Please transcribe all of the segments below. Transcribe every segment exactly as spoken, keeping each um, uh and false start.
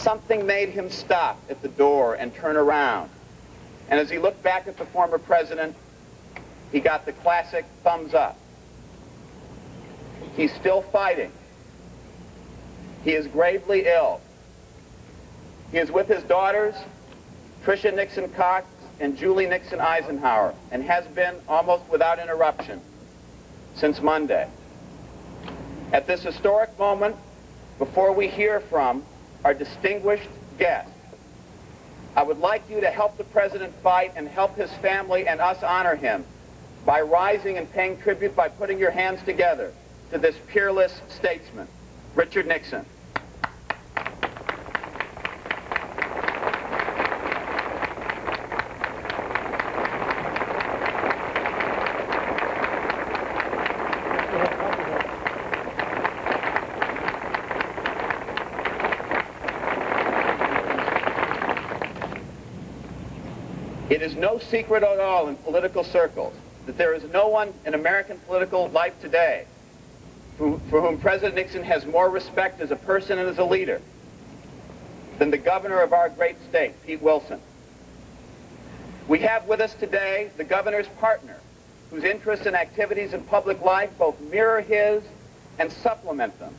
Something made him stop at the door and turn around. And as he looked back at the former president, he got the classic thumbs up. He's still fighting. He is gravely ill. He is with his daughters, Tricia Nixon Cox and Julie Nixon Eisenhower, and has been almost without interruption since Monday. At this historic moment, before we hear from our distinguished guest, I would like you to help the president fight and help his family and us honor him by rising and paying tribute by putting your hands together to this peerless statesman, Richard Nixon. It is no secret at all in political circles that there is no one in American political life today who, for whom President Nixon has more respect as a person and as a leader than the governor of our great state, Pete Wilson. We have with us today the governor's partner, whose interests and activities in public life both mirror his and supplement them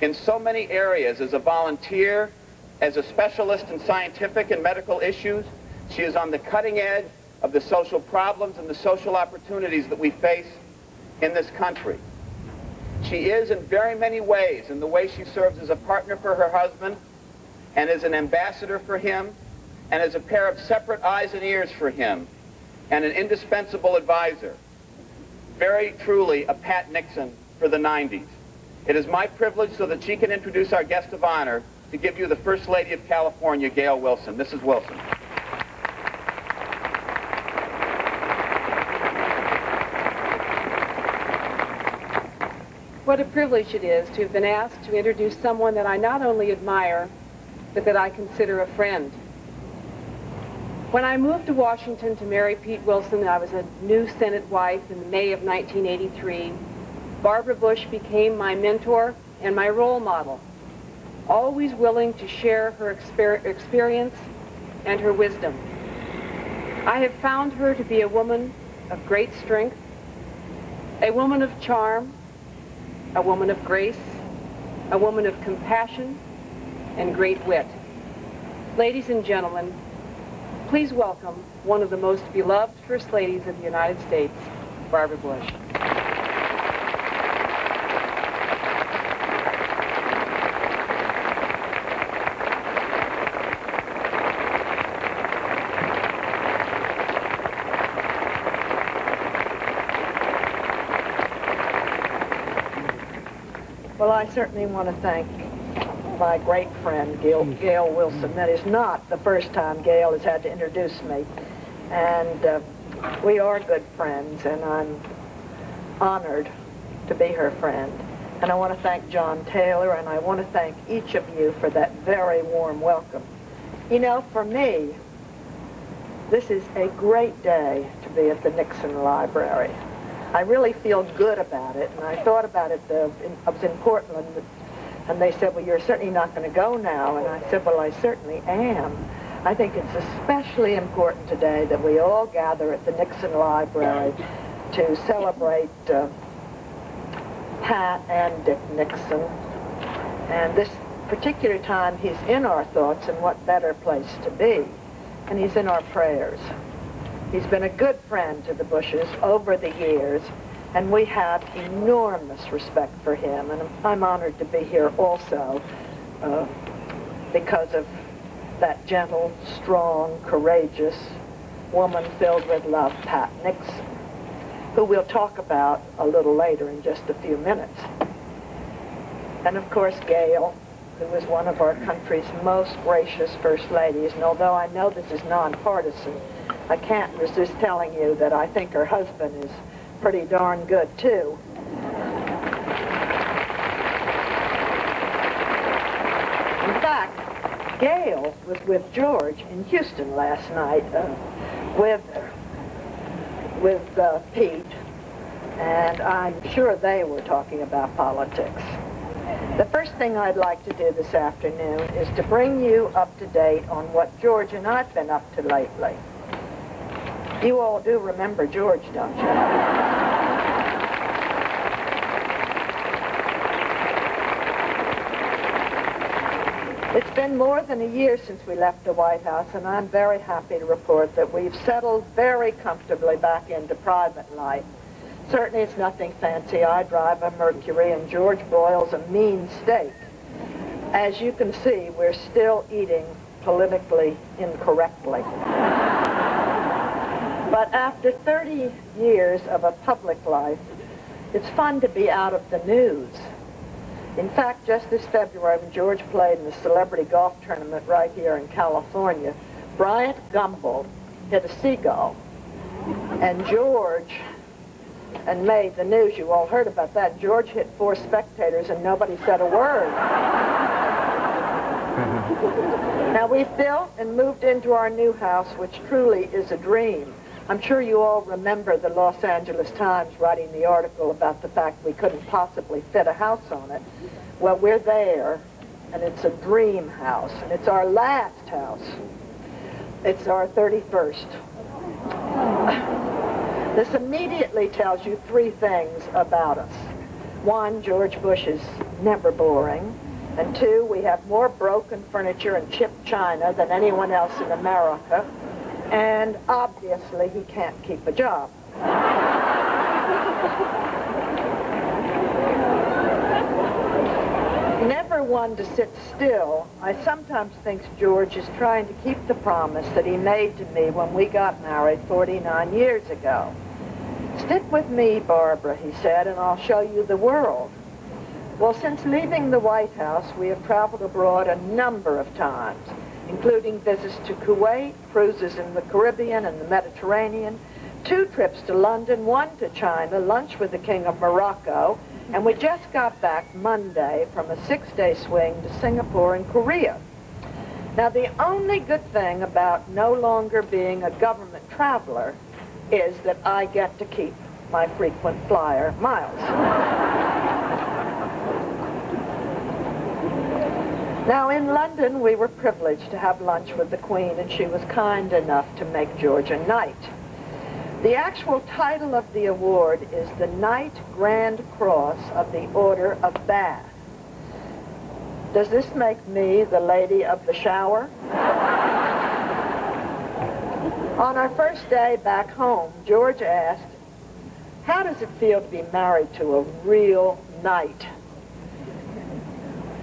in so many areas. As a volunteer, as a specialist in scientific and medical issues, she is on the cutting edge of the social problems and the social opportunities that we face in this country. She is, in very many ways, in the way she serves as a partner for her husband and as an ambassador for him and as a pair of separate eyes and ears for him and an indispensable advisor, very truly a Pat Nixon for the nineties. It is my privilege, so that she can introduce our guest of honor, to give you the First Lady of California, Gayle Wilson. Missus Wilson. What a privilege it is to have been asked to introduce someone that I not only admire, but that I consider a friend. When I moved to Washington to marry Pete Wilson, I was a new Senate wife in May of nineteen eighty-three. Barbara Bush became my mentor and my role model, always willing to share her exper- experience and her wisdom. I have found her to be a woman of great strength, a woman of charm, a woman of grace, a woman of compassion, and great wit. Ladies and gentlemen, please welcome one of the most beloved First Ladies of the United States, Barbara Bush. I certainly want to thank my great friend, Gayle, Gayle Wilson. That is not the first time Gayle has had to introduce me. And uh, we are good friends, and I'm honored to be her friend. And I want to thank John Taylor, and I want to thank each of you for that very warm welcome. You know, for me, this is a great day to be at the Nixon Library. I really feel good about it, and I thought about it. The, in, I was in Portland, and they said, well, you're certainly not going to go now, and I said, well, I certainly am. I think it's especially important today that we all gather at the Nixon Library to celebrate uh, Pat and Dick Nixon, and this particular time he's in our thoughts, and what better place to be, and he's in our prayers. He's been a good friend to the Bushes over the years, and we have enormous respect for him. And I'm honored to be here also uh, because of that gentle, strong, courageous woman filled with love, Pat Nixon, who we'll talk about a little later in just a few minutes. And of course, Gayle, who is one of our country's most gracious First Ladies. And although I know this is nonpartisan, I can't resist telling you that I think her husband is pretty darn good, too. In fact, Gayle was with George in Houston last night, uh, with, with uh, Pete, and I'm sure they were talking about politics. The first thing I'd like to do this afternoon is to bring you up to date on what George and I've been up to lately. You all do remember George, don't you? It's been more than a year since we left the White House, and I'm very happy to report that we've settled very comfortably back into private life. Certainly it's nothing fancy. I drive a Mercury, and George broils a mean steak. As you can see, we're still eating politically incorrectly. But after thirty years of a public life, it's fun to be out of the news. In fact, just this February, when George played in the celebrity golf tournament right here in California, Bryant Gumbel hit a seagull, and George and made the news. You all heard about that. George hit four spectators, and nobody said a word. Now, we've built and moved into our new house, which truly is a dream. I'm sure you all remember the Los Angeles Times writing the article about the fact we couldn't possibly fit a house on it. Well, we're there, and it's a dream house, and it's our last house. It's our thirty-first. This immediately tells you three things about us. One, George Bush is never boring. And two, we have more broken furniture and chipped china than anyone else in America. And obviously, he can't keep a job. Never one to sit still, I sometimes think George is trying to keep the promise that he made to me when we got married forty-nine years ago. "Stick with me, Barbara," he said, "and I'll show you the world." Well, since leaving the White House, we have traveled abroad a number of times, including visits to Kuwait, cruises in the Caribbean and the Mediterranean, two trips to London, one to China, lunch with the King of Morocco, and we just got back Monday from a six-day swing to Singapore and Korea. Now, the only good thing about no longer being a government traveler is that I get to keep my frequent flyer miles. Now, in London, we were privileged to have lunch with the Queen, and she was kind enough to make George a knight. The actual title of the award is the Knight Grand Cross of the Order of Bath. Does this make me the Lady of the Shower? On our first day back home, George asked, "How does it feel to be married to a real knight?"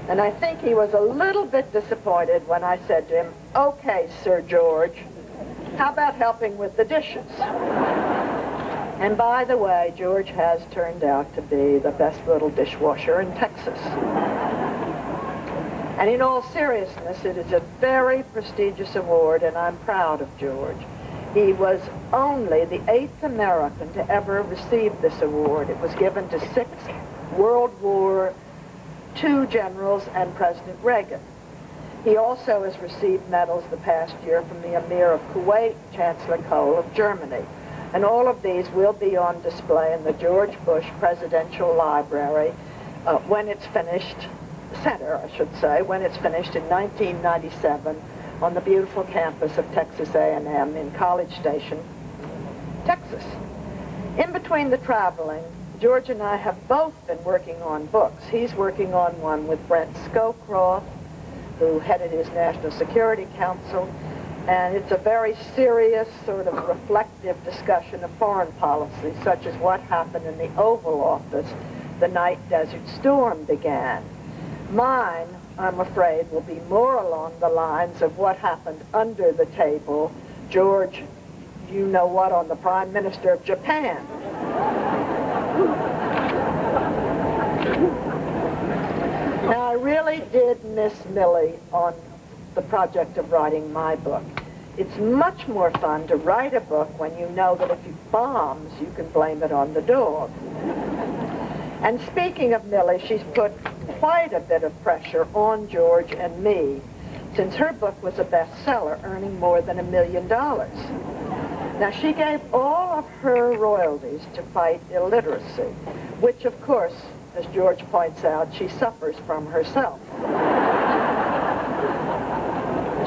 And I think he was a little bit disappointed when I said to him, "Okay, Sir George, how about helping with the dishes?" And by the way, George has turned out to be the best little dishwasher in Texas. And in all seriousness, it is a very prestigious award, and I'm proud of George. He was only the eighth American to ever receive this award. It was given to six World War two generals and President Reagan. He also has received medals the past year from the Emir of Kuwait, Chancellor Kohl of Germany. And all of these will be on display in the George Bush Presidential Library uh, when it's finished, center, I should say, when it's finished in nineteen ninety-seven on the beautiful campus of Texas A and M in College Station, Texas. In between the traveling, George and I have both been working on books. He's working on one with Brent Scowcroft, who headed his National Security Council, and it's a very serious, sort of reflective discussion of foreign policy, such as what happened in the Oval Office the night Desert Storm began. Mine, I'm afraid, will be more along the lines of what happened under the table, George, you know what, on the Prime Minister of Japan. Now, I really did miss Millie on the project of writing my book. It's much more fun to write a book when you know that if it bombs, you can blame it on the dog. And speaking of Millie, she's put quite a bit of pressure on George and me, since her book was a bestseller, earning more than a million dollars. Now, she gave all of her royalties to fight illiteracy, which, of course, as George points out, she suffers from herself.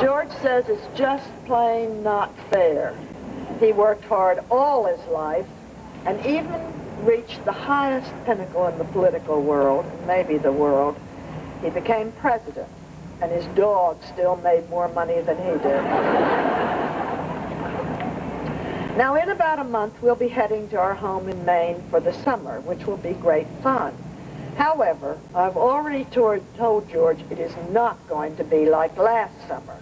George says it's just plain not fair. He worked hard all his life and even reached the highest pinnacle in the political world, maybe the world. He became president, and his dog still made more money than he did. Now, in about a month, we'll be heading to our home in Maine for the summer, which will be great fun. However, I've already told George it is not going to be like last summer.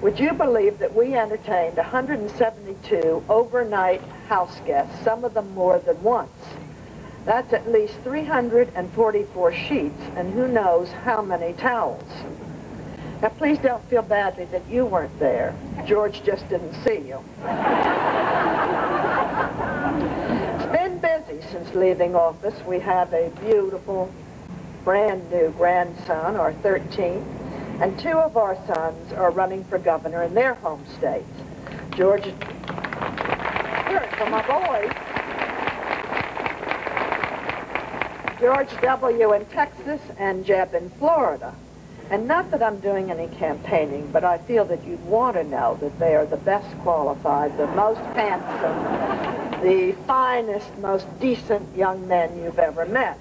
Would you believe that we entertained one hundred seventy-two overnight house guests, some of them more than once? That's at least three hundred forty-four sheets and who knows how many towels. Now, please don't feel badly that you weren't there. George just didn't see you. It's been busy since leaving office. We have a beautiful, brand new grandson, our thirteenth. And two of our sons are running for governor in their home states. George, here for my boys. George W. in Texas and Jeb in Florida. And not that I'm doing any campaigning, but I feel that you'd want to know that they are the best qualified, the most handsome, the finest, most decent young men you've ever met.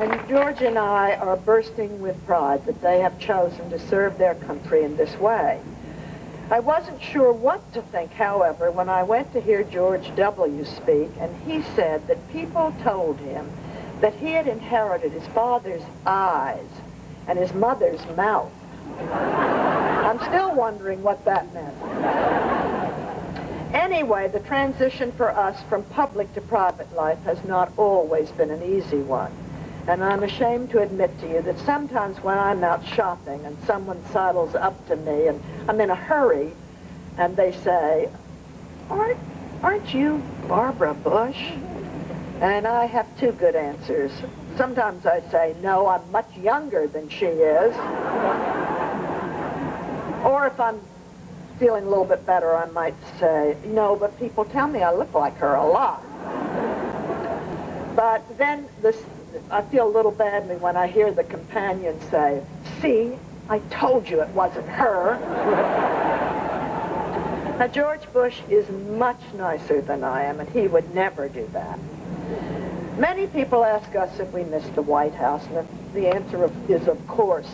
And George and I are bursting with pride that they have chosen to serve their country in this way. I wasn't sure what to think, however, when I went to hear George W. speak, and he said that people told him that he had inherited his father's eyes and his mother's mouth. I'm still wondering what that meant. Anyway, the transition for us from public to private life has not always been an easy one. And I'm ashamed to admit to you that sometimes when I'm out shopping and someone sidles up to me and I'm in a hurry and they say, aren't, aren't you Barbara Bush? And I have two good answers. Sometimes I say, no, I'm much younger than she is. Or if I'm feeling a little bit better, I might say, no, but people tell me I look like her a lot. But then this, I feel a little badly when I hear the companion say, see, I told you it wasn't her. Now, George Bush is much nicer than I am, and he would never do that. Many people ask us if we miss the White House, and the answer is, of course.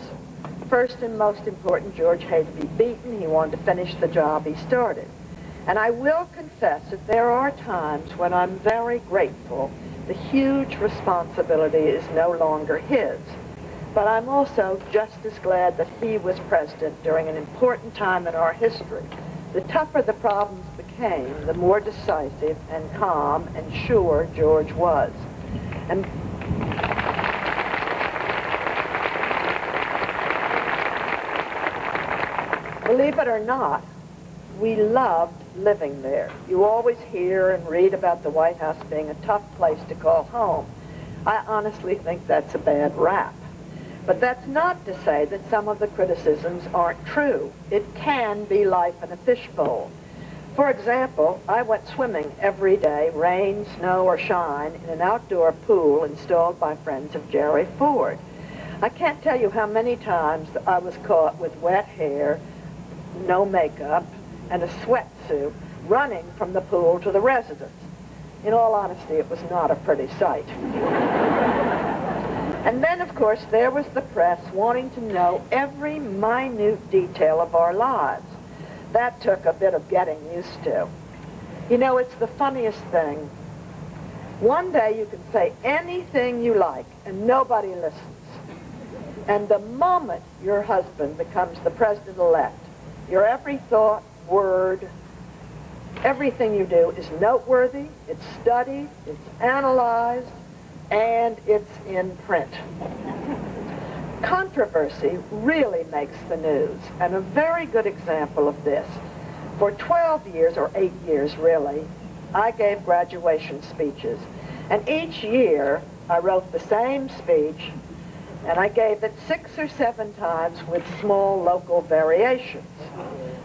First and most important, George hated to be beaten. He wanted to finish the job he started. And I will confess that there are times when I'm very grateful the huge responsibility is no longer his. But I'm also just as glad that he was president during an important time in our history. The tougher the problems became, the more decisive and calm and sure George was. And believe it or not, we loved living there. You always hear and read about the White House being a tough place to call home. I honestly think that's a bad rap. But that's not to say that some of the criticisms aren't true. It can be life in a fishbowl. For example, I went swimming every day, rain, snow, or shine, in an outdoor pool installed by friends of Jerry Ford. I can't tell you how many times I was caught with wet hair, no makeup, and a sweatsuit running from the pool to the residence. In all honesty, it was not a pretty sight. And then, of course, there was the press wanting to know every minute detail of our lives. That took a bit of getting used to. You know, it's the funniest thing. One day you can say anything you like and nobody listens. And the moment your husband becomes the president-elect, your every thought, word, everything you do is noteworthy, it's studied, it's analyzed, and it's in print. Controversy really makes the news, and a very good example of this. For twelve years, or eight years really, I gave graduation speeches, and each year I wrote the same speech, And I gave it six or seven times with small local variations.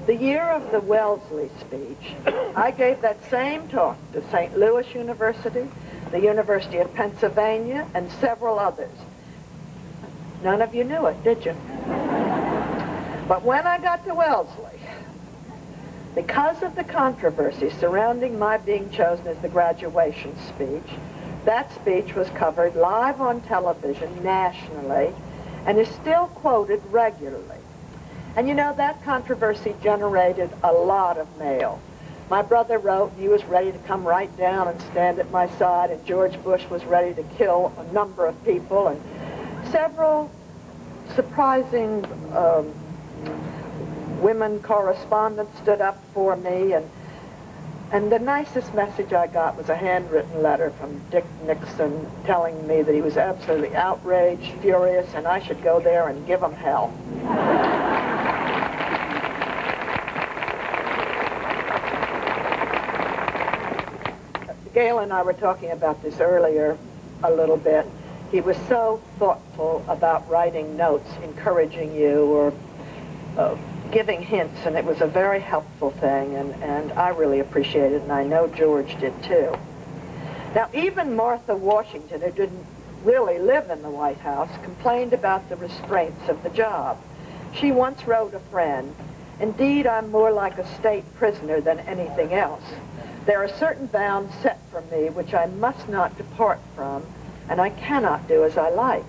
The year of the Wellesley speech, I gave that same talk to Saint Louis University, the University of Pennsylvania, and several others. None of you knew it, did you? But when I got to Wellesley, because of the controversy surrounding my being chosen as the graduation speech, that speech was covered live on television nationally and is still quoted regularly. And you know, that controversy generated a lot of mail. My brother wrote, and he was ready to come right down and stand at my side, and George Bush was ready to kill a number of people, and several surprising um, women correspondents stood up for me, and And the nicest message I got was a handwritten letter from Dick Nixon telling me that he was absolutely outraged, furious, and I should go there and give him hell. Gayle and I were talking about this earlier a little bit. He was so thoughtful about writing notes, encouraging you, or uh, giving hints, and it was a very helpful thing, and, and I really appreciate it, and I know George did too. Now, even Martha Washington, who didn't really live in the White House, complained about the restraints of the job. She once wrote a friend, "Indeed, I'm more like a state prisoner than anything else. There are certain bounds set for me which I must not depart from, and I cannot do as I like."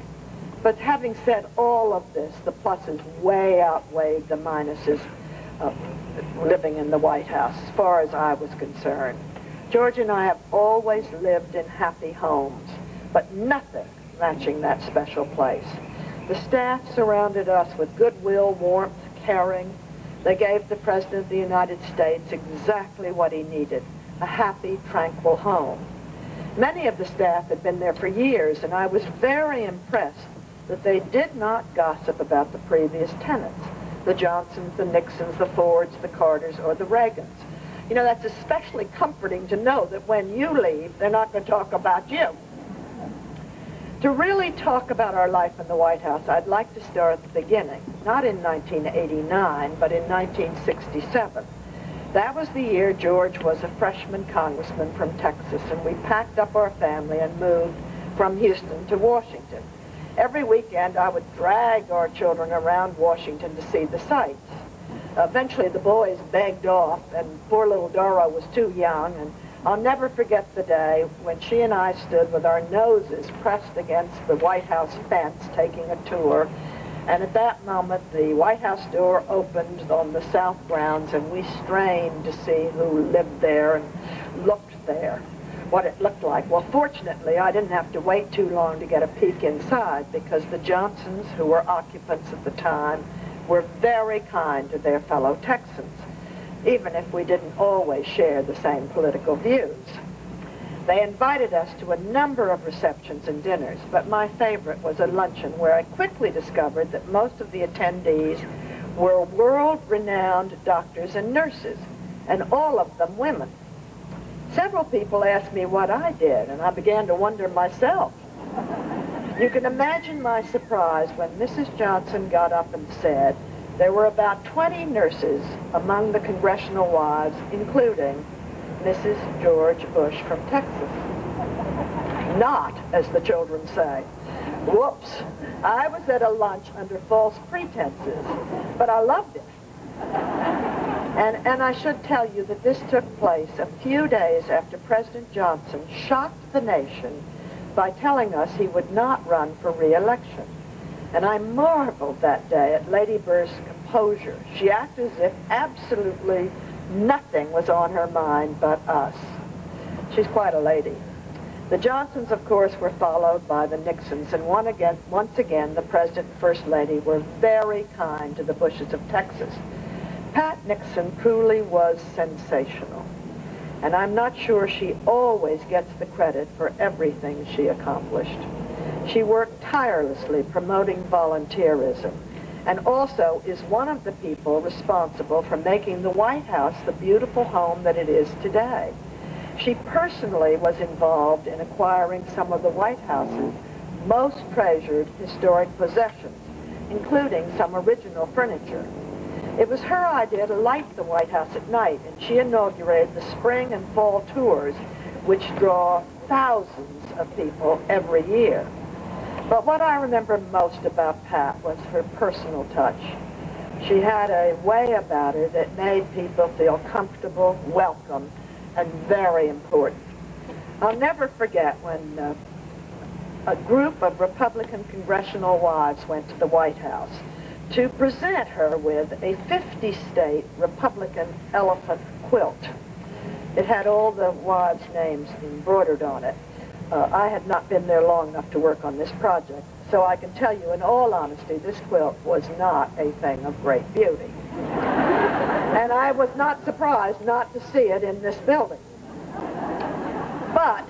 But having said all of this, the pluses way outweighed the minuses of living in the White House, as far as I was concerned. George and I have always lived in happy homes, but nothing matching that special place. The staff surrounded us with goodwill, warmth, caring. They gave the President of the United States exactly what he needed, a happy, tranquil home. Many of the staff had been there for years, and I was very impressed that they did not gossip about the previous tenants, the Johnsons, the Nixons, the Fords, the Carters, or the Reagans. You know, that's especially comforting to know that when you leave, they're not going to talk about you. To really talk about our life in the White House, I'd like to start at the beginning, not in nineteen eighty-nine, but in nineteen sixty-seven. That was the year George was a freshman congressman from Texas, and we packed up our family and moved from Houston to Washington. Every weekend, I would drag our children around Washington to see the sights. Eventually, the boys begged off, and poor little Dora was too young, and I'll never forget the day when she and I stood with our noses pressed against the White House fence taking a tour, and at that moment, the White House door opened on the south grounds, and we strained to see who lived there and looked there, what it looked like. Well, fortunately, I didn't have to wait too long to get a peek inside, because the Johnsons, who were occupants at the time, were very kind to their fellow Texans, even if we didn't always share the same political views. They invited us to a number of receptions and dinners, but my favorite was a luncheon where I quickly discovered that most of the attendees were world-renowned doctors and nurses, and all of them women. Several people asked me what I did, and I began to wonder myself. You can imagine my surprise when Missus Johnson got up and said there were about twenty nurses among the congressional wives, including Missus George Bush from Texas. Not, as the children say. Whoops. I was at a lunch under false pretenses, but I loved it. And, and I should tell you that this took place a few days after President Johnson shocked the nation by telling us he would not run for re-election. And I marveled that day at Lady Bird's composure. She acted as if absolutely nothing was on her mind but us. She's quite a lady. The Johnsons, of course, were followed by the Nixons, and one again, once again, the President and First Lady were very kind to the Bushes of Texas. Pat Nixon truly was sensational, and I'm not sure she always gets the credit for everything she accomplished. She worked tirelessly promoting volunteerism, and also is one of the people responsible for making the White House the beautiful home that it is today. She personally was involved in acquiring some of the White House's most treasured historic possessions, including some original furniture. It was her idea to light the White House at night, and she inaugurated the spring and fall tours, which draw thousands of people every year. But what I remember most about Pat was her personal touch. She had a way about her that made people feel comfortable, welcome, and very important. I'll never forget when uh, a group of Republican congressional wives went to the White House to present her with a fifty-state Republican elephant quilt. It had all the wives' names embroidered on it. Uh, I had not been there long enough to work on this project, so I can tell you in all honesty, this quilt was not a thing of great beauty. And I was not surprised not to see it in this building. But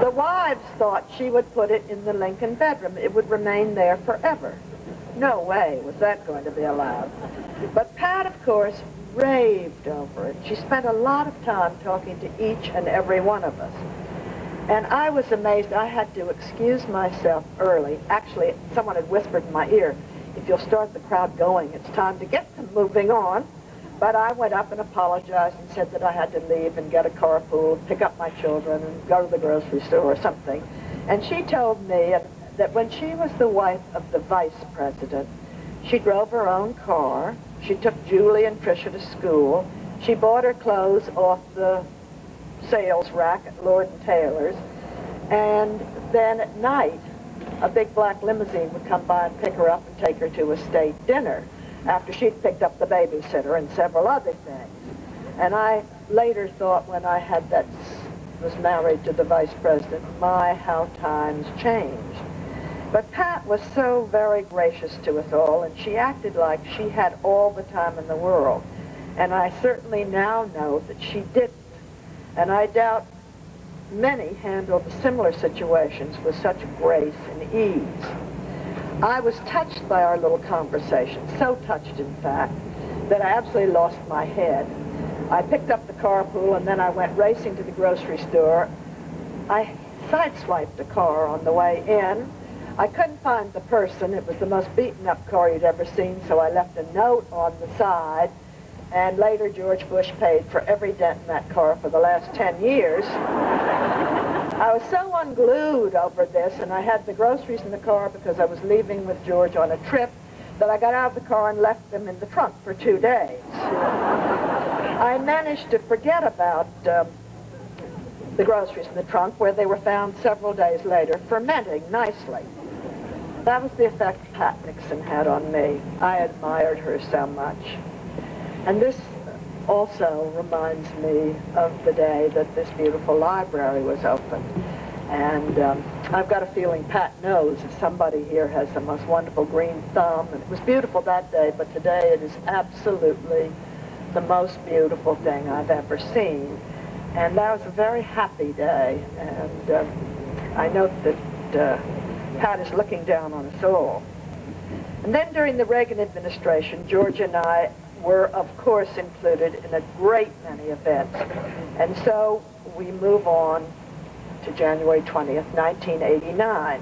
the wives thought she would put it in the Lincoln bedroom. It would remain there forever. No way was that going to be allowed. But Pat, of course, raved over it. She spent a lot of time talking to each and every one of us. And I was amazed. I had to excuse myself early. Actually, someone had whispered in my ear, if you'll start the crowd going, it's time to get them moving on. But I went up and apologized and said that I had to leave and get a carpool, pick up my children, and go to the grocery store or something. And she told me that when she was the wife of the vice president, she drove her own car. She took Julie and Tricia to school. She bought her clothes off the sales rack at Lord and Taylor's. And then at night, a big black limousine would come by and pick her up and take her to a state dinner after she'd picked up the babysitter and several other things. And I later thought, when I had that, was married to the vice president, my, how times changed. But Pat was so very gracious to us all, and she acted like she had all the time in the world. And I certainly now know that she didn't. And I doubt many handled similar situations with such grace and ease. I was touched by our little conversation, so touched, in fact, that I absolutely lost my head. I picked up the carpool, and then I went racing to the grocery store. I sideswiped a car on the way in. I couldn't find the person. It was the most beaten-up car you'd ever seen, so I left a note on the side, and later George Bush paid for every dent in that car for the last ten years. I was so unglued over this, and I had the groceries in the car because I was leaving with George on a trip, that I got out of the car and left them in the trunk for two days. I managed to forget about um, the groceries in the trunk, where they were found several days later, fermenting nicely. That was the effect Pat Nixon had on me. I admired her so much. And this also reminds me of the day that this beautiful library was opened. And um, I've got a feeling Pat knows if somebody here has the most wonderful green thumb. And it was beautiful that day, but today it is absolutely the most beautiful thing I've ever seen. And that was a very happy day. And uh, I note that uh, Pat is looking down on us all. And then during the Reagan administration, George and I were, of course, included in a great many events. And so we move on to January twentieth, nineteen eighty-nine.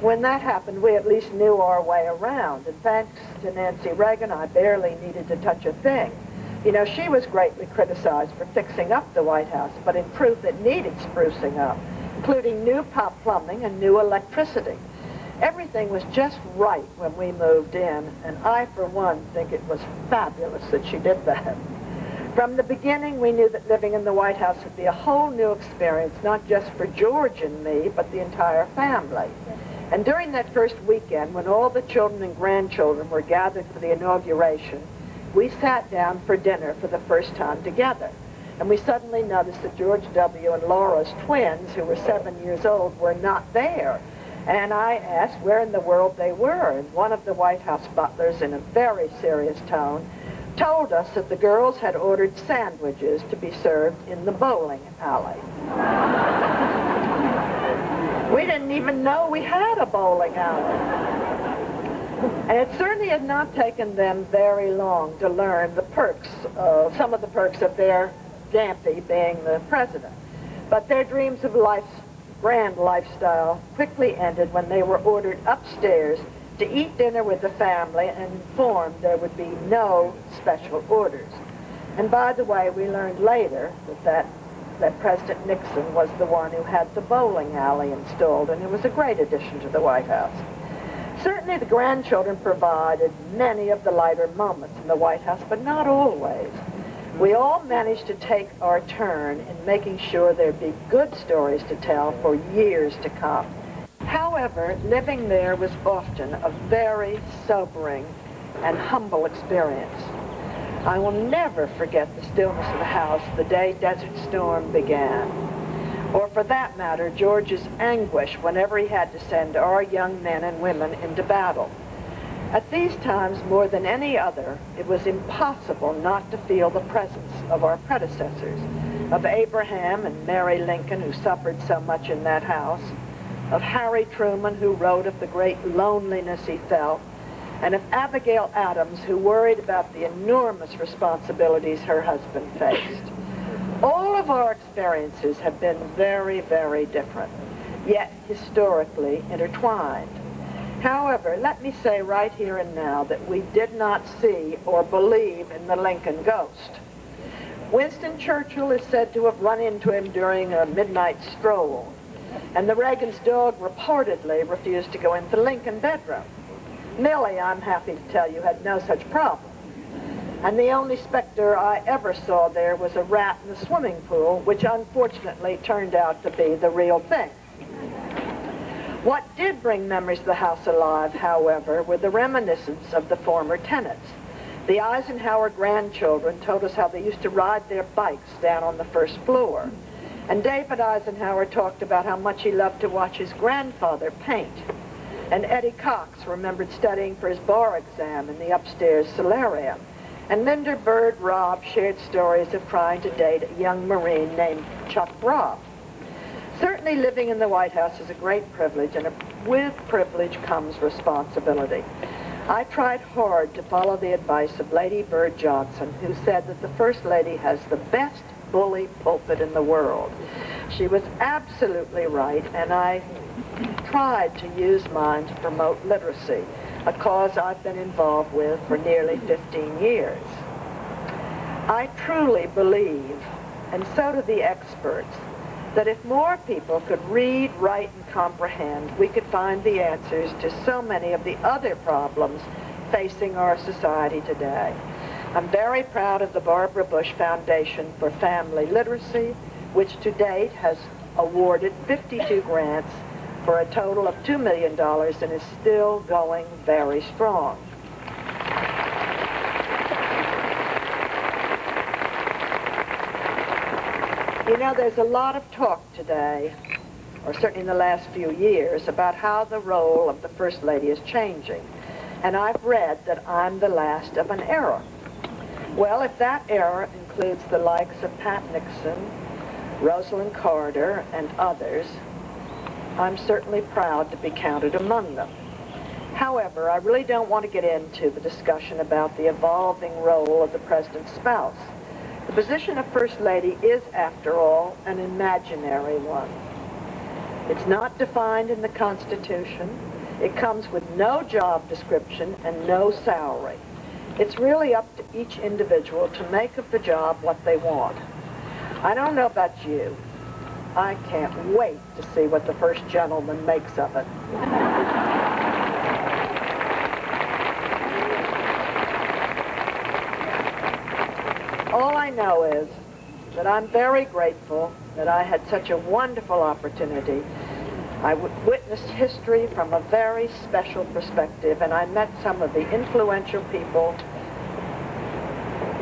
When that happened, we at least knew our way around. And thanks to Nancy Reagan, I barely needed to touch a thing. You know, she was greatly criticized for fixing up the White House, but in truth, it needed sprucing up, including new pop plumbing and new electricity. Everything was just right when we moved in, and I, for one, think it was fabulous that she did that. From the beginning, we knew that living in the White House would be a whole new experience, not just for George and me, but the entire family. And during that first weekend, when all the children and grandchildren were gathered for the inauguration, we sat down for dinner for the first time together, and we suddenly noticed that George W. and Laura's twins, who were seven years old, were not there. And I asked where in the world they were, and one of the White House butlers, in a very serious tone, told us that the girls had ordered sandwiches to be served in the bowling alley. We didn't even know we had a bowling alley. And it certainly had not taken them very long to learn the perks, uh, some of the perks of their dampy being the president. But their dreams of life grand lifestyle quickly ended when they were ordered upstairs to eat dinner with the family and informed there would be no special orders. And by the way, we learned later that, that, that President Nixon was the one who had the bowling alley installed, and it was a great addition to the White House. Certainly the grandchildren provided many of the lighter moments in the White House, but not always. We all managed to take our turn in making sure there'd be good stories to tell for years to come. However, living there was often a very sobering and humble experience. I will never forget the stillness of the house the day Desert Storm began, or for that matter, George's anguish whenever he had to send our young men and women into battle. At these times, more than any other, it was impossible not to feel the presence of our predecessors, of Abraham and Mary Lincoln, who suffered so much in that house, of Harry Truman, who wrote of the great loneliness he felt, and of Abigail Adams, who worried about the enormous responsibilities her husband faced. All of our experiences have been very, very different, yet historically intertwined. However, let me say right here and now that we did not see or believe in the Lincoln ghost. Winston Churchill is said to have run into him during a midnight stroll, and the Reagan's dog reportedly refused to go into Lincoln's bedroom. Millie, I'm happy to tell you, had no such problem. And the only specter I ever saw there was a rat in the swimming pool, which unfortunately turned out to be the real thing. What did bring memories of the house alive, however, were the reminiscence of the former tenants. The Eisenhower grandchildren told us how they used to ride their bikes down on the first floor. And David Eisenhower talked about how much he loved to watch his grandfather paint. And Eddie Cox remembered studying for his bar exam in the upstairs solarium. And Linda Bird Robb shared stories of trying to date a young Marine named Chuck Robb. Certainly living in the White House is a great privilege, and with privilege comes responsibility. I tried hard to follow the advice of Lady Bird Johnson, who said that the First Lady has the best bully pulpit in the world. She was absolutely right, and I tried to use mine to promote literacy, a cause I've been involved with for nearly fifteen years. I truly believe, and so do the experts, that if more people could read, write, and comprehend, we could find the answers to so many of the other problems facing our society today. I'm very proud of the Barbara Bush Foundation for Family Literacy, which to date has awarded fifty-two grants for a total of two million dollars and is still going very strong. You know, there's a lot of talk today, or certainly in the last few years, about how the role of the First Lady is changing. And I've read that I'm the last of an era. Well, if that era includes the likes of Pat Nixon, Rosalind Carter, and others, I'm certainly proud to be counted among them. However, I really don't want to get into the discussion about the evolving role of the president's spouse. The position of First Lady is, after all, an imaginary one. It's not defined in the Constitution. It comes with no job description and no salary. It's really up to each individual to make of the job what they want. I don't know about you, I can't wait to see what the first gentleman makes of it. All I know is that I'm very grateful that I had such a wonderful opportunity. I witnessed history from a very special perspective, and I met some of the influential people,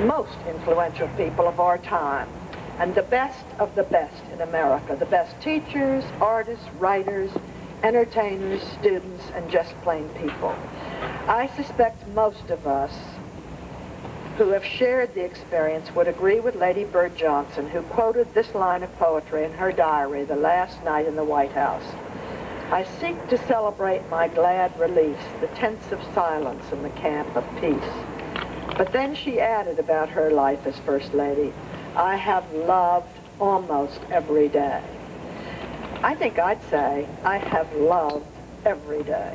most influential people of our time, and the best of the best in America, the best teachers, artists, writers, entertainers, students, and just plain people. I suspect most of us who have shared the experience would agree with Lady Bird Johnson, who quoted this line of poetry in her diary the last night in the White House. I seek to celebrate my glad release, the tense of silence in the camp of peace. But then she added about her life as First Lady, I have loved almost every day. I think I'd say I have loved every day.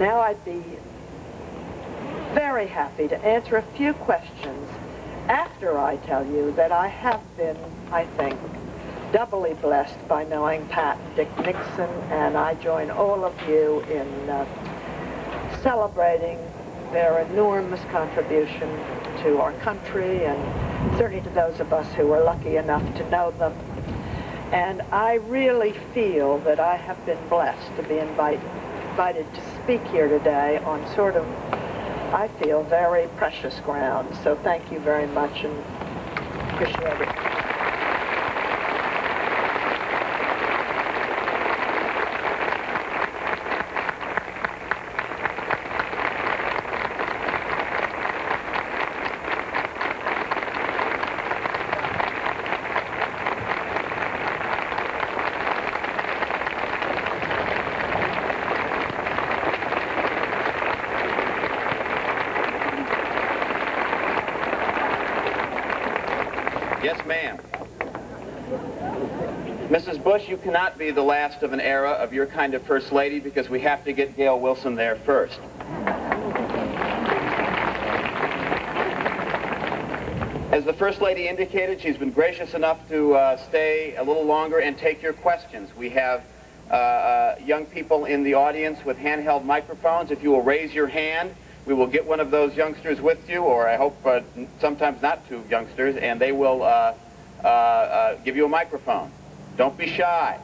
Now I'd be very happy to answer a few questions after I tell you that I have been, I think, doubly blessed by knowing Pat and Dick Nixon, and I join all of you in uh, celebrating their enormous contribution to our country and certainly to those of us who were lucky enough to know them. And I really feel that I have been blessed to be invite, invited to speak here today on sort of, I feel, very precious ground. So thank you very much and appreciate it. Bush, you cannot be the last of an era of your kind of First Lady because we have to get Gayle Wilson there first. As the First Lady indicated, she's been gracious enough to uh, stay a little longer and take your questions. We have uh, young people in the audience with handheld microphones. If you will raise your hand, we will get one of those youngsters with you, or I hope uh, sometimes not two youngsters, and they will uh, uh, uh, give you a microphone. Don't be shy.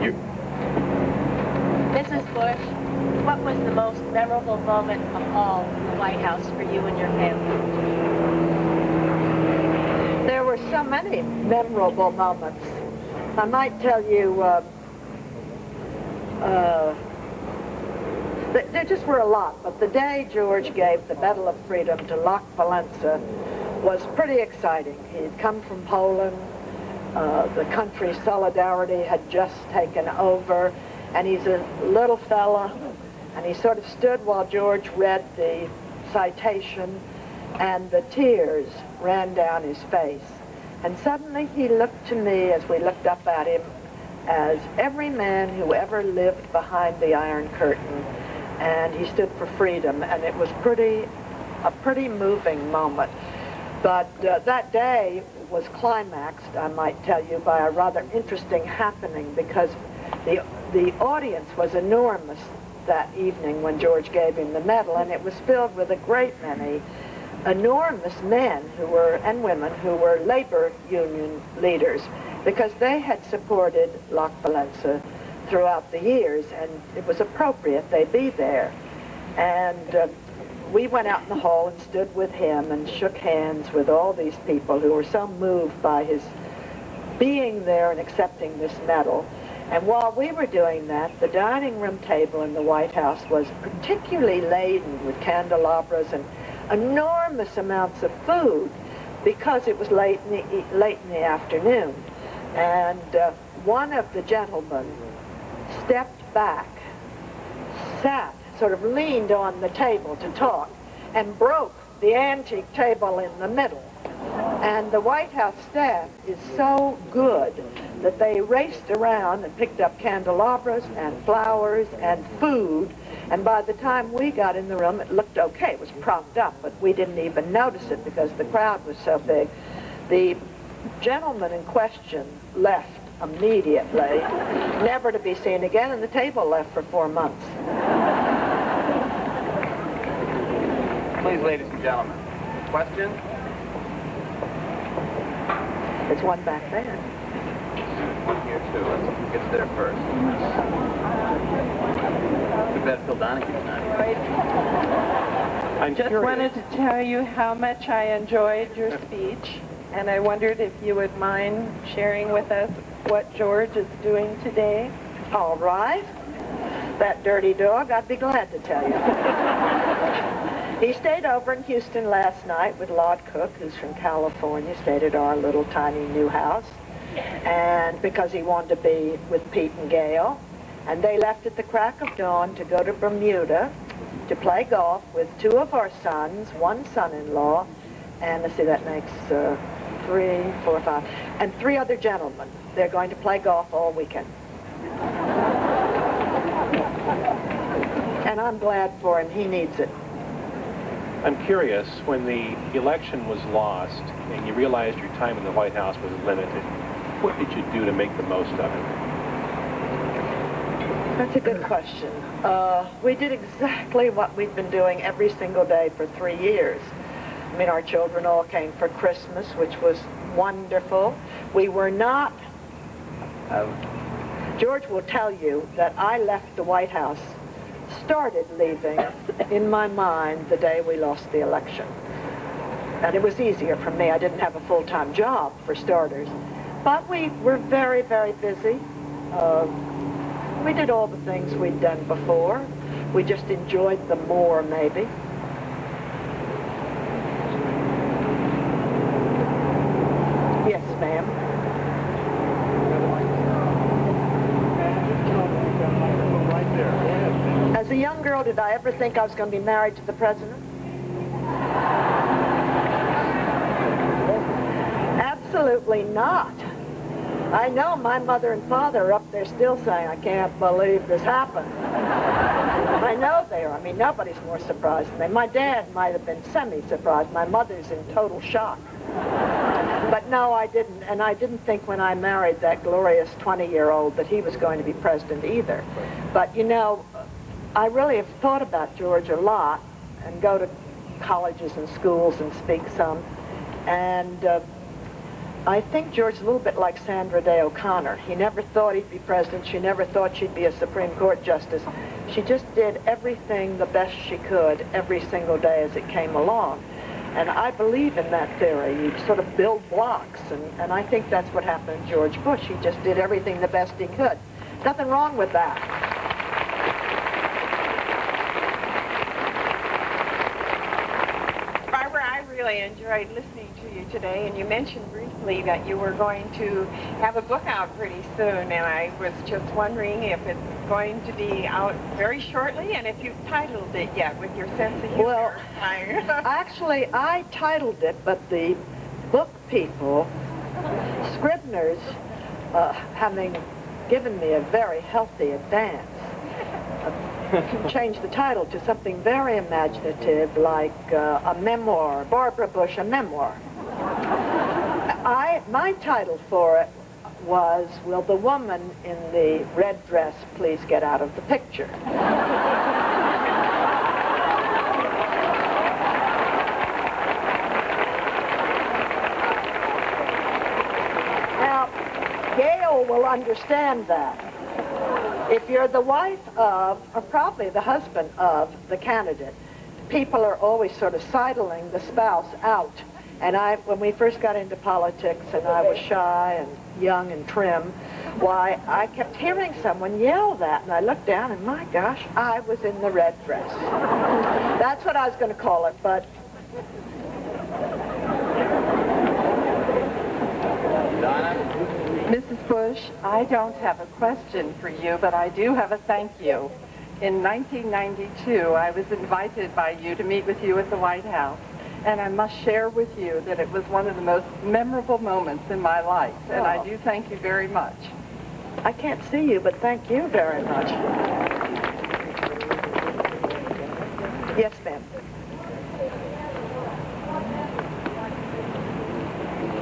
You. Missus Bush, what was the most memorable moment of all in the White House for you and your family? There were so many memorable moments. I might tell you, uh, uh, there just were a lot, but the day George gave the Medal of Freedom to Lech Walesa was pretty exciting. He had come from Poland, uh, the country's solidarity had just taken over, and he's a little fella, and he sort of stood while George read the citation, and the tears ran down his face. And suddenly he looked to me as we looked up at him as every man who ever lived behind the Iron Curtain, and he stood for freedom, and it was pretty, a pretty moving moment. But uh, that day was climaxed, I might tell you, by a rather interesting happening, because the, the audience was enormous that evening when George gave him the medal, and it was filled with a great many enormous men who were, and women who were labor union leaders, because they had supported Lech Walesa throughout the years, and it was appropriate they be there. And uh, we went out in the hall and stood with him and shook hands with all these people who were so moved by his being there and accepting this medal. And while we were doing that, the dining room table in the White House was particularly laden with candelabras and enormous amounts of food because it was late in the, late in the afternoon. And uh, one of the gentlemen stepped back, sat, sort of leaned on the table to talk, and broke the antique table in the middle. And the White House staff is so good that they raced around and picked up candelabras and flowers and food, and by the time we got in the room, it looked okay. It was propped up, but we didn't even notice it because the crowd was so big. The gentleman in question left immediately, never to be seen again, and the table left for four months. Please, ladies and gentlemen, question? There's one back there. One here, too. Let's see who gets there first. Too bad Phil Donahue's not here. I'm just curious. Wanted to tell you how much I enjoyed your speech, and I wondered if you would mind sharing with us what George is doing today. All right. That dirty dog, I'd be glad to tell you. He stayed over in Houston last night with Laud Cook, who's from California, stayed at our little tiny new house, and because he wanted to be with Pete and Gayle. And they left at the crack of dawn to go to Bermuda to play golf with two of our sons, one son-in-law, and let's see, that makes uh, three, four, five, and three other gentlemen. They're going to play golf all weekend. And I'm glad for him. He needs it. I'm curious, when the election was lost and you realized your time in the White House was limited, what did you do to make the most of it? That's a good question. Uh, we did exactly what we've been doing every single day for three years. I mean, our children all came for Christmas, which was wonderful. We were not... Uh, George will tell you that I left the White House, started leaving in my mind the day we lost the election. And it was easier for me. I didn't have a full-time job, for starters. But we were very, very busy. Uh, We did all the things we'd done before. We just enjoyed them more, maybe. Yes, ma'am. As a young girl, did I ever think I was going to be married to the president? Absolutely not. I know my mother and father are up there still saying, I can't believe this happened. I know they are. I mean, nobody's more surprised than me. My dad might have been semi-surprised. My mother's in total shock. But no, I didn't. And I didn't think when I married that glorious twenty-year-old that he was going to be president either. But, you know, I really have thought about George a lot and go to colleges and schools and speak some. And... Uh, I think George's a little bit like Sandra Day O'Connor. He never thought he'd be president. She never thought she'd be a Supreme Court justice. She just did everything the best she could every single day as it came along. And I believe in that theory. You sort of build blocks, and, and I think that's what happened to George Bush. He just did everything the best he could. Nothing wrong with that. Really enjoyed listening to you today, and you mentioned briefly that you were going to have a book out pretty soon, and I was just wondering if it's going to be out very shortly and if you've titled it yet with your sense of humor. Well, actually, I titled it, but the book people, Scribners, uh, having given me a very healthy advance, can change the title to something very imaginative, like uh, a memoir, Barbara Bush, a memoir. I, my title for it was, Will the Woman in the Red Dress Please Get Out of the Picture? Now, Gayle will understand that. If you're the wife of, or probably the husband of, the candidate, people are always sort of sidling the spouse out. And I, when we first got into politics, and I was shy and young and trim, why, I kept hearing someone yell that, and I looked down, and my gosh, I was in the red dress. That's what I was going to call it, but... Donna? Missus Bush, I don't have a question for you, but I do have a thank you. In nineteen ninety-two, I was invited by you to meet with you at the White House, and I must share with you that it was one of the most memorable moments in my life, and oh. I do thank you very much. I can't see you, but thank you very much. Yes, ma'am.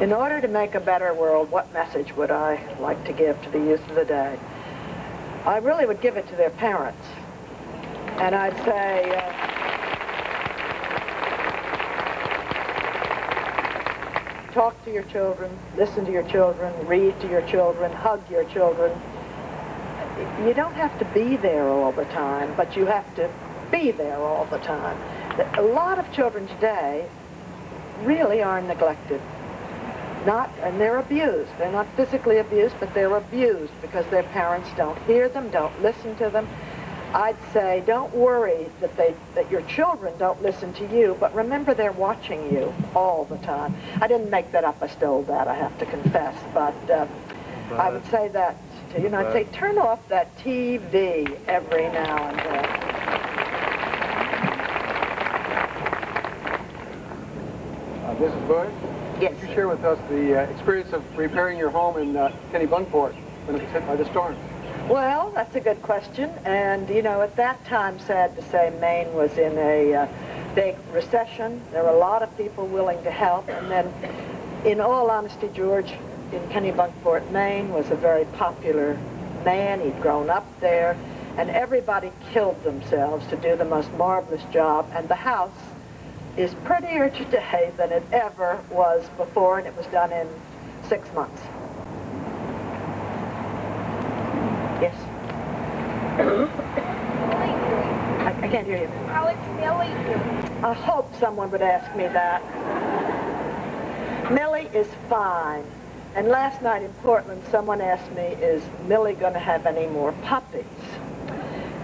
In order to make a better world, what message would I like to give to the youth of the day? I really would give it to their parents. And I'd say, uh, talk to your children, listen to your children, read to your children, hug your children. You don't have to be there all the time, but you have to be there all the time. A lot of children today really are neglected. Not, and they're abused. They're not physically abused, but they're abused because their parents don't hear them, don't listen to them. I'd say, don't worry that they, that your children don't listen to you, but remember they're watching you all the time. I didn't make that up. I stole that, I have to confess, but, uh, but I would say that to you, and I'd say, turn off that T V every now and then. I Missus Bush? Yes. Could you share with us the uh, experience of repairing your home in uh, Kennebunkport when it was hit by the storm? Well, that's a good question. And, you know, at that time, sad to say, Maine was in a uh, big recession. There were a lot of people willing to help. And then, in all honesty, George, in Kennebunkport, Maine, was a very popular man. He'd grown up there. And everybody killed themselves to do the most marvelous job. And the house is prettier today than it ever was before. And it was done in six months. Yes. I, I can't hear you. How is Millie doing? I hope someone would ask me that. Millie is fine. And last night in Portland, someone asked me, is Millie going to have any more puppies?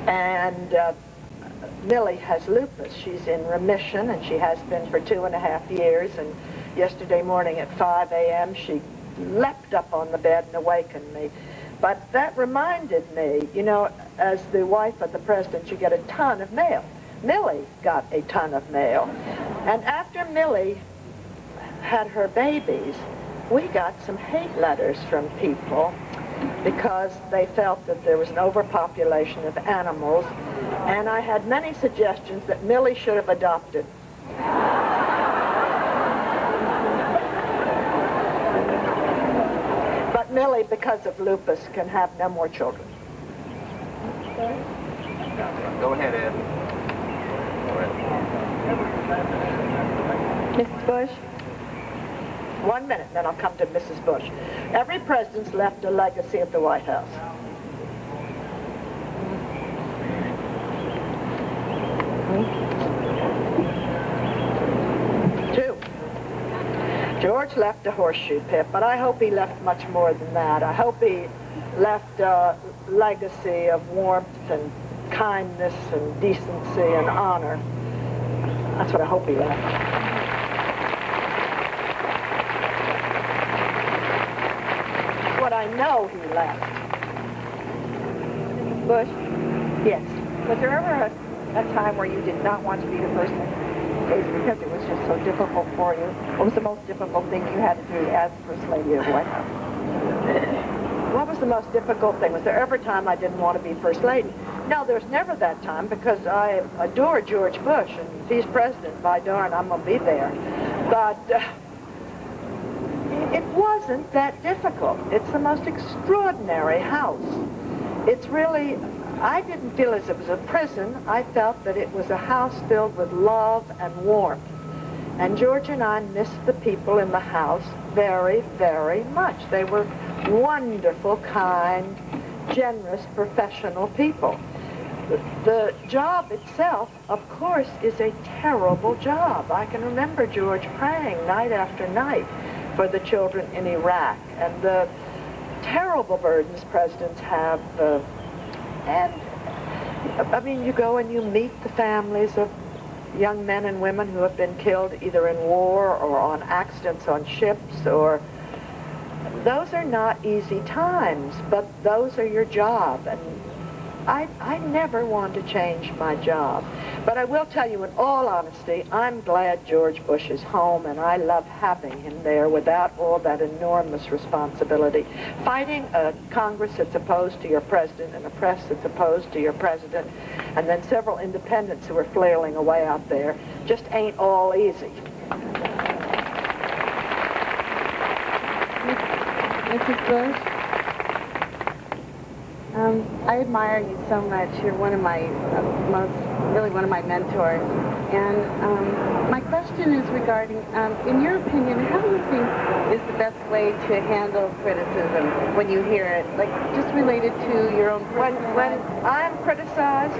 And uh, Millie has lupus. She's in remission, and she has been for two and a half years. And yesterday morning at five A M, she leapt up on the bed and awakened me. But that reminded me, you know, as the wife of the president, you get a ton of mail. Millie got a ton of mail. And after Millie had her babies, we got some hate letters from people because they felt that there was an overpopulation of animals. And I had many suggestions that Millie should have adopted. Millie, because of lupus, can have no more children. Go ahead, Ed. Missus Bush? One minute, then I'll come to Missus Bush. Every president's left a legacy at the White House. George left a horseshoe pit, but I hope he left much more than that. I hope he left a legacy of warmth and kindness and decency and honor. That's what I hope he left. What I know he left. Missus Bush? Yes. Was there ever a, a time where you did not want to be the person? Because it was just so difficult for you. What was the most difficult thing you had to do as First Lady of the White House? What was the most difficult thing? Was there ever a time I didn't want to be First Lady? No, there's never that time because I adore George Bush, and if he's president, by darn, I'm going to be there. But uh, it wasn't that difficult. It's the most extraordinary house. It's really... I didn't feel as it was a prison. I felt that it was a house filled with love and warmth. And George and I missed the people in the house very, very much. They were wonderful, kind, generous, professional people. The job itself, of course, is a terrible job. I can remember George praying night after night for the children in Iraq and the terrible burdens presidents have. Uh, And, I mean, you go and you meet the families of young men and women who have been killed either in war or on accidents on ships or... Those are not easy times, but those are your job. And I, I never want to change my job. But I will tell you in all honesty, I'm glad George Bush is home, and I love having him there without all that enormous responsibility. Fighting a Congress that's opposed to your president and a press that's opposed to your president, and then several independents who are flailing away out there, just ain't all easy. Missus Bush? Um, I admire you so much. You're one of my uh, most, really one of my mentors. And um, my question is regarding, um, in your opinion, how do you think is the best way to handle criticism when you hear it? Like, just related to your own personal life? When, when I'm criticized,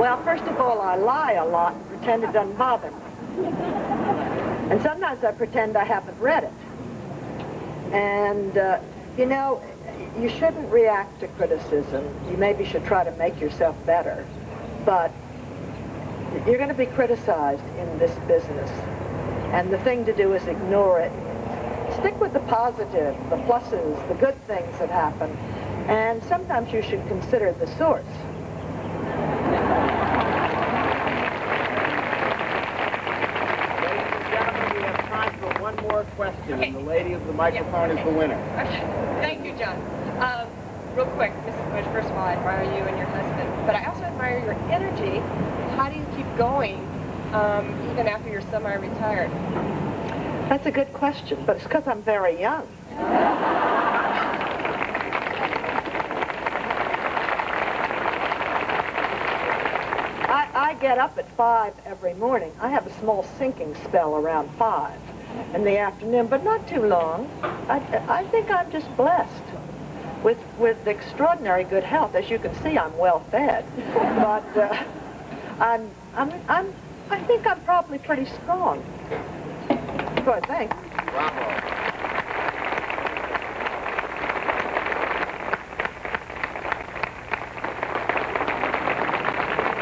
well, first of all, I lie a lot and pretend it doesn't bother me. And sometimes I pretend I haven't read it. And, uh, you know, you shouldn't react to criticism. You maybe should try to make yourself better, but you're going to be criticized in this business, and the thing to do is ignore it. Stick with the positive, the pluses, the good things that happen, and sometimes you should consider the source. Ladies and gentlemen, one more question, okay. And the lady of the microphone yeah. is the winner. Okay. Thank you, John. Um, real quick, Missus Bush, first of all, I admire you and your husband, but I also admire your energy. How do you keep going, um, even after you're semi-retired? That's a good question, but it's because I'm very young. I get up at five every morning. I have a small sinking spell around five in the afternoon, but not too long. I, I think I'm just blessed with with extraordinary good health. As you can see, I'm well fed, but uh, I'm I'm I'm I think I'm probably pretty strong. Good, thanks. Bravo.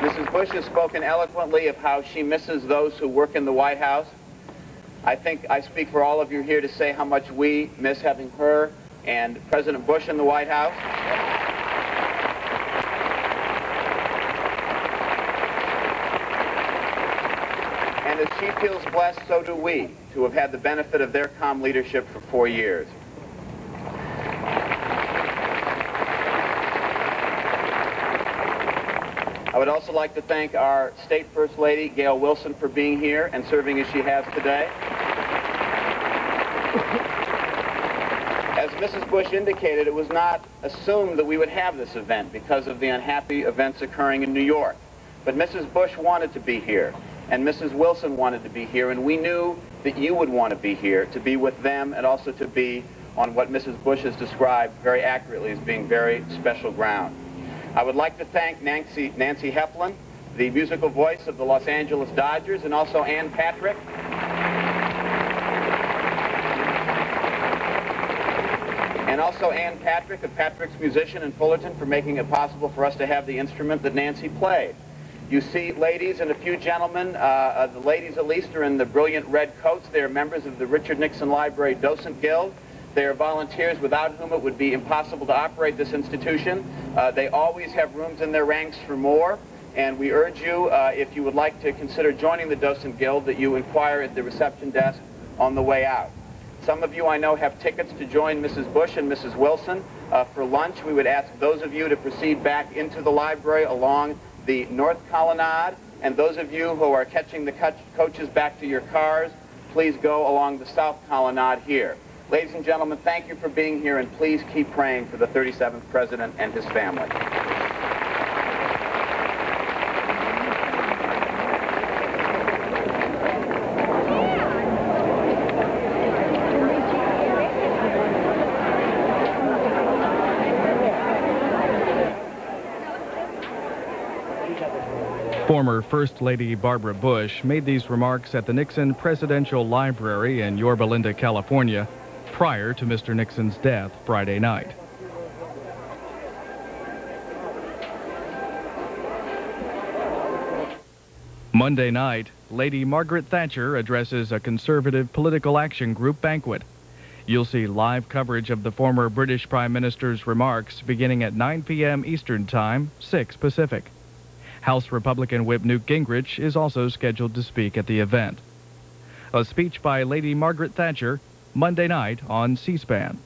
Missus Bush has spoken eloquently of how she misses those who work in the White House. I think I speak for all of you here to say how much we miss having her and President Bush in the White House. And as she feels blessed, so do we, to have had the benefit of their calm leadership for four years. I would also like to thank our State First Lady, Gayle Wilson, for being here and serving as she has today. As Missus Bush indicated, it was not assumed that we would have this event because of the unhappy events occurring in New York. But Missus Bush wanted to be here, and Missus Wilson wanted to be here, and we knew that you would want to be here, to be with them and also to be on what Missus Bush has described very accurately as being very special ground. I would like to thank Nancy, Nancy Heflin, the musical voice of the Los Angeles Dodgers, and also Ann Patrick. And also Ann Patrick of Patrick's Musician in Fullerton for making it possible for us to have the instrument that Nancy played. You see ladies and a few gentlemen. Uh, uh, the ladies at least are in the brilliant red coats. They are members of the Richard Nixon Library Docent Guild. They are volunteers without whom it would be impossible to operate this institution. Uh, they always have rooms in their ranks for more, and we urge you, uh, if you would like to consider joining the Docent Guild, that you inquire at the reception desk on the way out. Some of you, I know, have tickets to join Missus Bush and Missus Wilson uh, for lunch. We would ask those of you to proceed back into the library along the north colonnade, and those of you who are catching the co- coaches back to your cars, please go along the south colonnade here. Ladies and gentlemen, thank you for being here, and please keep praying for the thirty-seventh President and his family. Former First Lady Barbara Bush made these remarks at the Nixon Presidential Library in Yorba Linda, California, prior to Mister Nixon's death Friday night. Monday night, Lady Margaret Thatcher addresses a Conservative Political Action Group banquet. You'll see live coverage of the former British Prime Minister's remarks beginning at nine p m Eastern Time, six Pacific. House Republican Whip Newt Gingrich is also scheduled to speak at the event. A speech by Lady Margaret Thatcher, Monday night on C-SPAN.